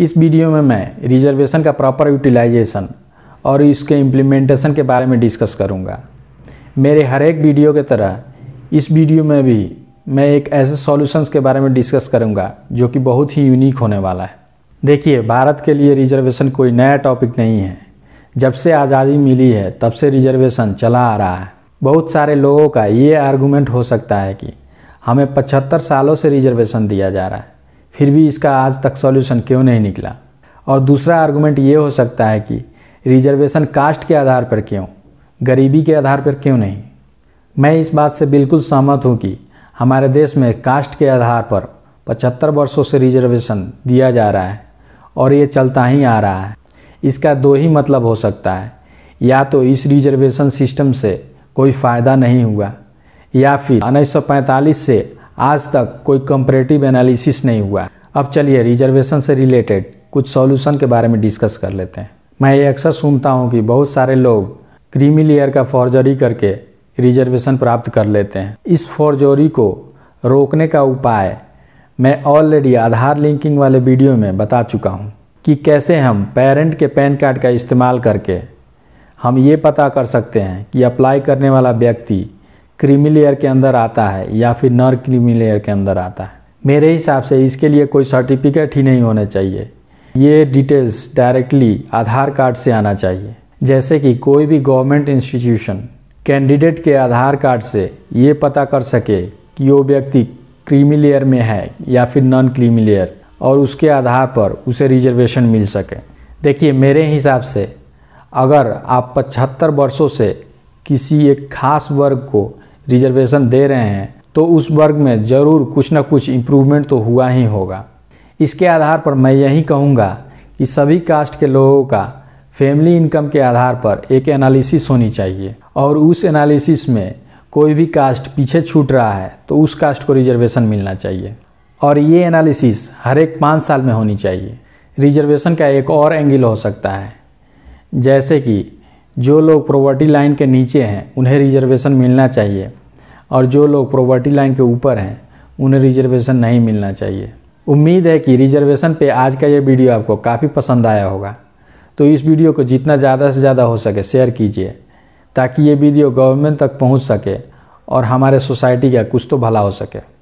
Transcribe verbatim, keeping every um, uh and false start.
इस वीडियो में मैं रिजर्वेशन का प्रॉपर यूटिलाइजेशन और इसके इम्प्लीमेंटेशन के बारे में डिस्कस करूंगा। मेरे हर एक वीडियो के तरह इस वीडियो में भी मैं एक ऐसे सॉल्यूशंस के बारे में डिस्कस करूंगा जो कि बहुत ही यूनिक होने वाला है। देखिए, भारत के लिए रिजर्वेशन कोई नया टॉपिक नहीं है। जब से आज़ादी मिली है तब से रिजर्वेशन चला आ रहा है। बहुत सारे लोगों का ये आर्गूमेंट हो सकता है कि हमें पचहत्तर सालों से रिजर्वेशन दिया जा रहा है, फिर भी इसका आज तक सॉल्यूशन क्यों नहीं निकला। और दूसरा आर्गूमेंट ये हो सकता है कि रिजर्वेशन कास्ट के आधार पर क्यों, गरीबी के आधार पर क्यों नहीं। मैं इस बात से बिल्कुल सहमत हूँ कि हमारे देश में कास्ट के आधार पर पचहत्तर वर्षों से रिजर्वेशन दिया जा रहा है और ये चलता ही आ रहा है। इसका दो ही मतलब हो सकता है, या तो इस रिजर्वेशन सिस्टम से कोई फ़ायदा नहीं हुआ या फिर उन्नीस सौ पैंतालीस से आज तक कोई कंपैरेटिव एनालिसिस नहीं हुआ। अब चलिए रिजर्वेशन से रिलेटेड कुछ सॉल्यूशन के बारे में डिस्कस कर लेते हैं। मैं ये अक्सर सुनता हूँ कि बहुत सारे लोग क्रीमी लेयर का फॉर्जरी करके रिजर्वेशन प्राप्त कर लेते हैं। इस फॉर्जरी को रोकने का उपाय मैं ऑलरेडी आधार लिंकिंग वाले वीडियो में बता चुका हूँ कि कैसे हम पेरेंट के पैन कार्ड का इस्तेमाल करके हम ये पता कर सकते हैं कि अप्लाई करने वाला व्यक्ति क्रीमी लेयर के अंदर आता है या फिर नॉन क्रीमी लेयर के अंदर आता है। मेरे हिसाब से इसके लिए कोई सर्टिफिकेट ही नहीं होना चाहिए, ये डिटेल्स डायरेक्टली आधार कार्ड से आना चाहिए। जैसे कि कोई भी गवर्नमेंट इंस्टीट्यूशन कैंडिडेट के आधार कार्ड से ये पता कर सके कि वो व्यक्ति क्रीमी लेयर में है या फिर नॉन क्रीमी लेयर, और उसके आधार पर उसे रिजर्वेशन मिल सके। देखिए, मेरे हिसाब से अगर आप पचहत्तर वर्षों से किसी एक खास वर्ग को रिजर्वेशन दे रहे हैं तो उस वर्ग में ज़रूर कुछ ना कुछ इम्प्रूवमेंट तो हुआ ही होगा। इसके आधार पर मैं यही कहूँगा कि सभी कास्ट के लोगों का फैमिली इनकम के आधार पर एक एनालिसिस होनी चाहिए, और उस एनालिसिस में कोई भी कास्ट पीछे छूट रहा है तो उस कास्ट को रिजर्वेशन मिलना चाहिए, और ये एनालिसिस हर एक पाँच साल में होनी चाहिए। रिजर्वेशन का एक और एंगल हो सकता है, जैसे कि जो लोग प्रॉपर्टी लाइन के नीचे हैं उन्हें रिजर्वेशन मिलना चाहिए और जो लोग प्रॉपर्टी लाइन के ऊपर हैं उन्हें रिजर्वेशन नहीं मिलना चाहिए। उम्मीद है कि रिजर्वेशन पे आज का ये वीडियो आपको काफ़ी पसंद आया होगा, तो इस वीडियो को जितना ज़्यादा से ज़्यादा हो सके शेयर कीजिए ताकि ये वीडियो गवर्नमेंट तक पहुँच सके और हमारे सोसाइटी का कुछ तो भला हो सके।